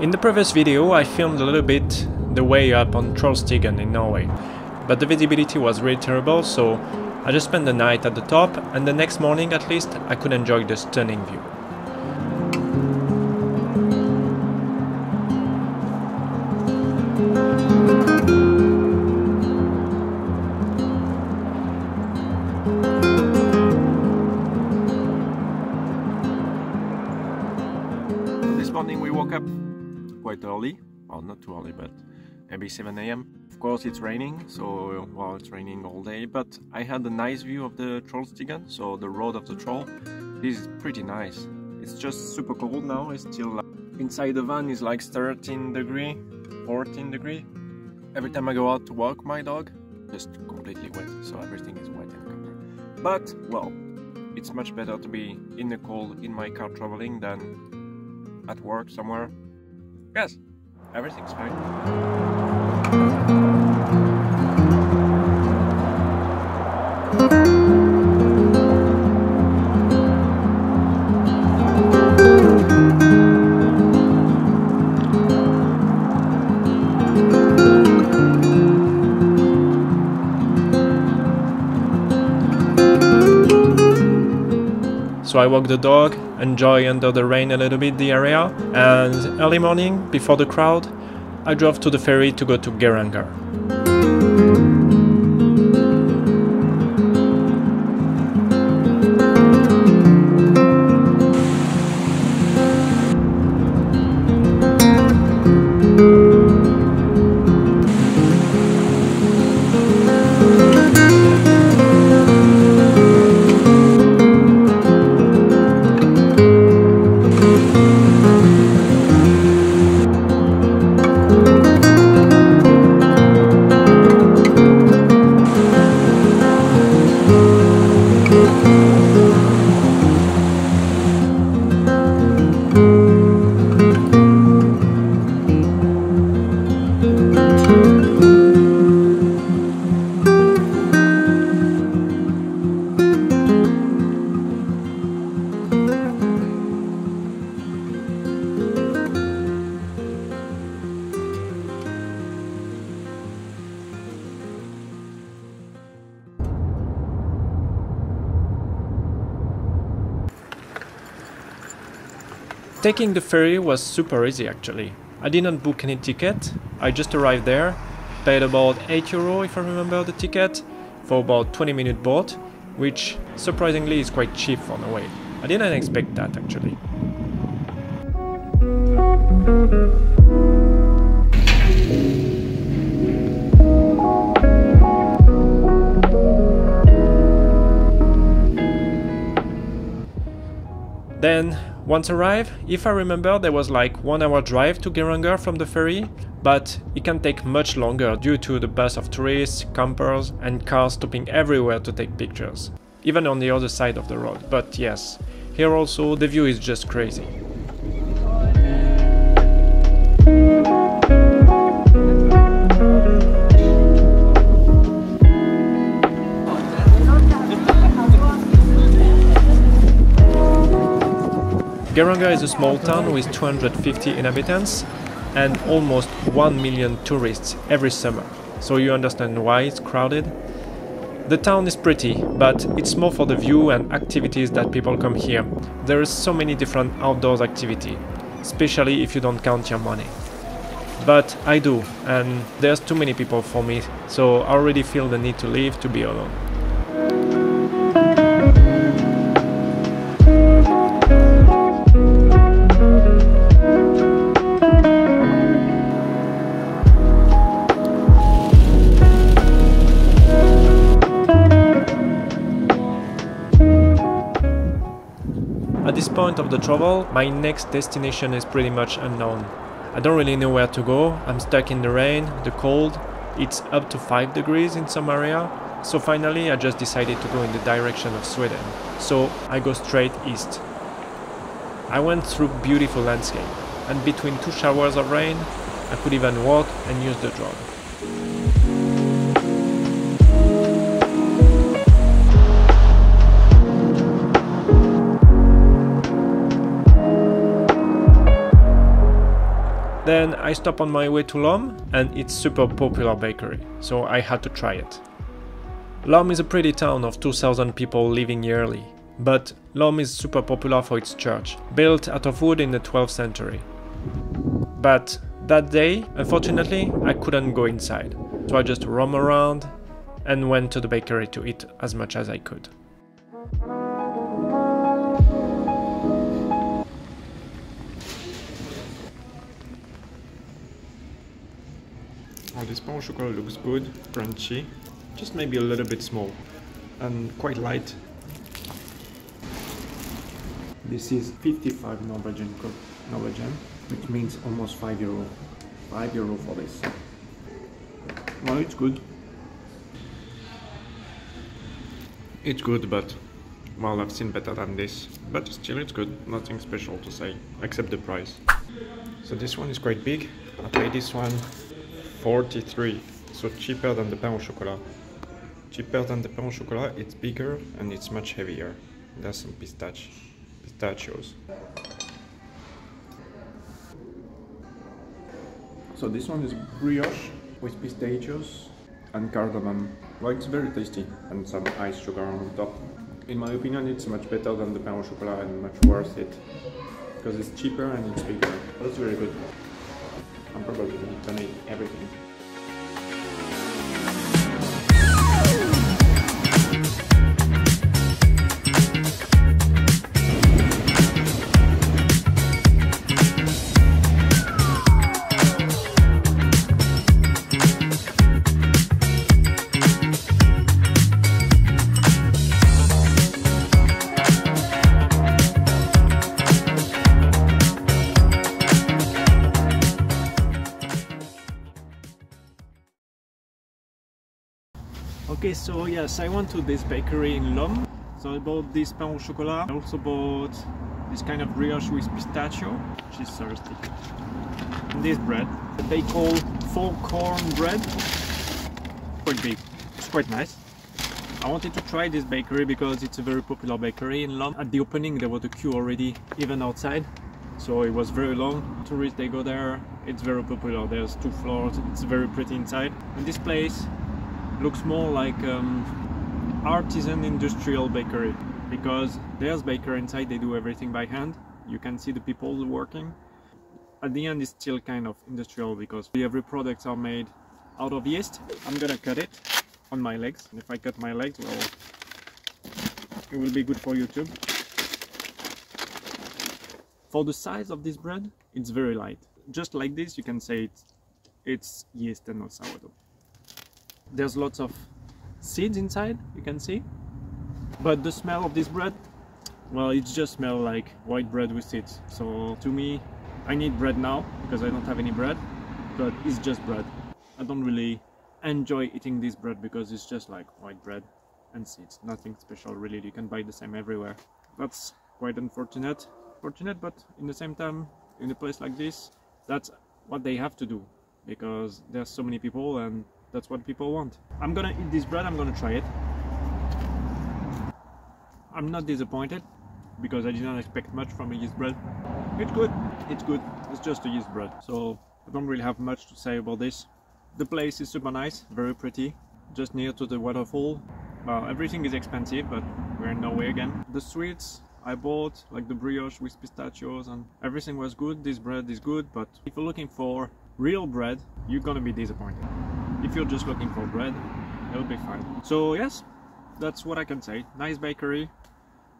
In the previous video I filmed a little bit the way up on Trollstigen in Norway, but the visibility was really terrible, so I just spent the night at the top, and the next morning at least I could enjoy the stunning view. This morning we woke up quite early, well, not too early, but maybe 7 a.m. Of course it's raining, so well, it's raining all day, but I had a nice view of the Trollstigen, so the road of the troll. This is pretty nice. It's just super cold now, it's still like, inside the van is like 13 degree, 14 degree. Every time I go out to walk my dog, just completely wet, so everything is wet and covered. But, well, it's much better to be in the cold in my car traveling than at work somewhere. Yes, everything's fine. So I walk the dog, enjoy under the rain a little bit the area, and early morning, before the crowd, I drove to the ferry to go to Geiranger. Taking the ferry was super easy actually. I didn't book any ticket, I just arrived there, paid about 8 euro if I remember the ticket, for about 20-minute boat, which surprisingly is quite cheap on the way. I didn't expect that actually. Then, once arrived, if I remember, there was like 1 hour drive to Geiranger from the ferry, but it can take much longer due to the bus of tourists, campers and cars stopping everywhere to take pictures, even on the other side of the road. But yes, here also the view is just crazy. Geiranger is a small town with 250 inhabitants and almost 1 million tourists every summer, so you understand why it's crowded. The town is pretty, but it's more for the view and activities that people come here. There are so many different outdoors activities, especially if you don't count your money. But I do, and there's too many people for me, so I already feel the need to leave to be alone. At this point of the travel, my next destination is pretty much unknown. I don't really know where to go, I'm stuck in the rain, the cold, it's up to 5 degrees in some area, so finally I just decided to go in the direction of Sweden, so I go straight east. I went through beautiful landscape, and between two showers of rain, I could even walk and use the drone. Then I stopped on my way to Lom, and it's super popular bakery, so I had to try it. Lom is a pretty town of 2,000 people living yearly, but Lom is super popular for its church, built out of wood in the 12th century. But that day, unfortunately, I couldn't go inside, so I just roamed around and went to the bakery to eat as much as I could. Oh, this pain au chocolat looks good, crunchy, just maybe a little bit small and quite light. This is 55 Norwegian, which means almost €5. €5 for this. Well, it's good. It's good, but well, I've seen better than this. But still, it's good. Nothing special to say, except the price. So this one is quite big. I paid this one 43, so cheaper than the pain au chocolat. Cheaper than the pain au chocolat, it's bigger and it's much heavier. There's some pistachios. So this one is brioche with pistachios and cardamom. Well, it's very tasty, and some ice sugar on top. In my opinion, it's much better than the pain au chocolat and much worth it, because it's cheaper and it's bigger. That's very good. I'm probably gonna eat everything. Okay, so yes, I went to this bakery in Lom. So I bought this pain au chocolat. I also bought this kind of brioche with pistachio, which is thirsty. And this bread, that they call full corn bread. Quite big. It's quite nice. I wanted to try this bakery because it's a very popular bakery in Lom. At the opening, there was a queue already, even outside. So it was very long. Tourists, they go there. It's very popular. There's 2 floors. It's very pretty inside. And this place looks more like artisan industrial bakery, because there's baker inside, they do everything by hand. You can see the people working. At the end, it's still kind of industrial because every product are made out of yeast. I'm gonna cut it on my legs, and if I cut my legs, well, it will be good for YouTube. For the size of this bread, it's very light. Just like this, you can say it's yeast and not sourdough. There's lots of seeds inside, you can see, but the smell of this bread, well, it just smells like white bread with seeds. So to me, I need bread now because I don't have any bread, but it's just bread. I don't really enjoy eating this bread because it's just like white bread and seeds, nothing special really. You can buy the same everywhere. That's quite unfortunate, but in the same time, in a place like this, that's what they have to do because there's so many people and that's what people want. I'm gonna eat this bread, I'm gonna try it. I'm not disappointed, because I didn't expect much from a yeast bread. It's good, it's just a yeast bread. So I don't really have much to say about this. The place is super nice, very pretty, just near to the waterfall. Well, everything is expensive, but we're in Norway again. The sweets I bought, like the brioche with pistachios, and everything was good. This bread is good, but if you're looking for real bread, you're gonna be disappointed. If you're just looking for bread, it'll be fine. So yes, that's what I can say. Nice bakery,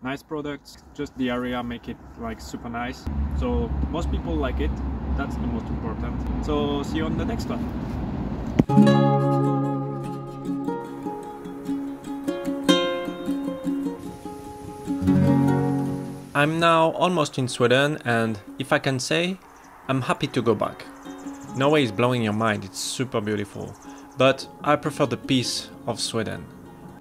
nice products, just the area make it like super nice. So most people like it, that's the most important. So see you on the next one. I'm now almost in Sweden, and if I can say, I'm happy to go back. Norway is blowing your mind, it's super beautiful, but I prefer the peace of Sweden,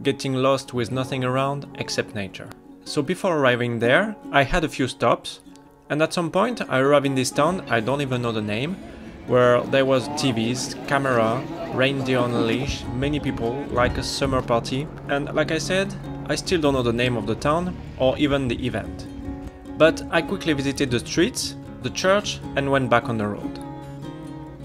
getting lost with nothing around except nature. So before arriving there, I had a few stops, and at some point I arrived in this town, I don't even know the name, where there was TVs, camera, reindeer on a leash, many people, like a summer party, and like I said, I still don't know the name of the town or even the event. But I quickly visited the streets, the church, and went back on the road.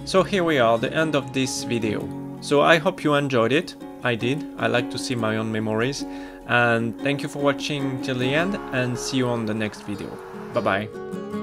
So here we are, the end of this video. So I hope you enjoyed it. I did. I like to see my own memories. And thank you for watching till the end, and see you on the next video. Bye bye.